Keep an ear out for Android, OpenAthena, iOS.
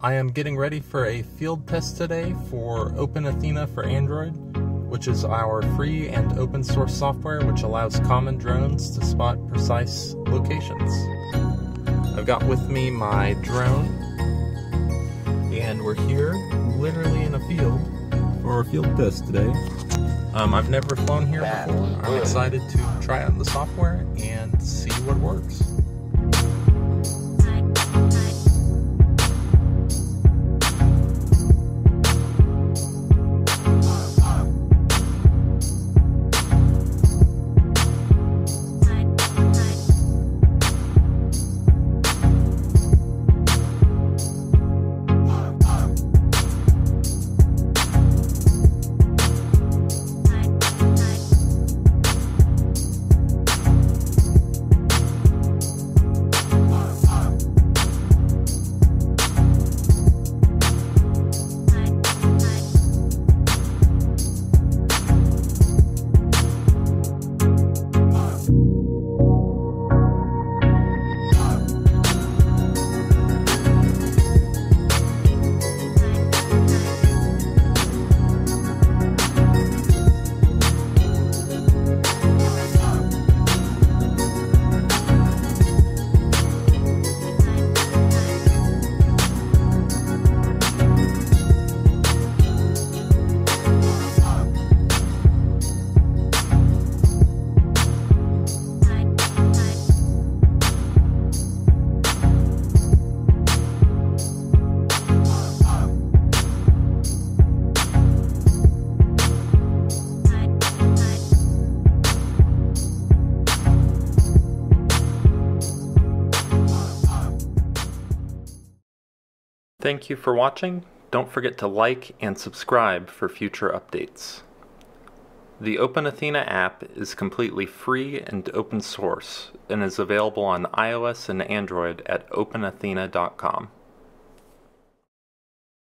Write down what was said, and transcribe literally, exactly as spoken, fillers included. I am getting ready for a field test today for OpenAthena for Android, which is our free and open source software which allows common drones to spot precise locations. I've got with me my drone, and we're here, literally in a field, for a field test today. Um, I've never flown here before. I'm excited to try out the software and see what works. Thank you for watching. Don't forget to like and subscribe for future updates. The OpenAthena app is completely free and open source and is available on iOS and Android at open athena dot com.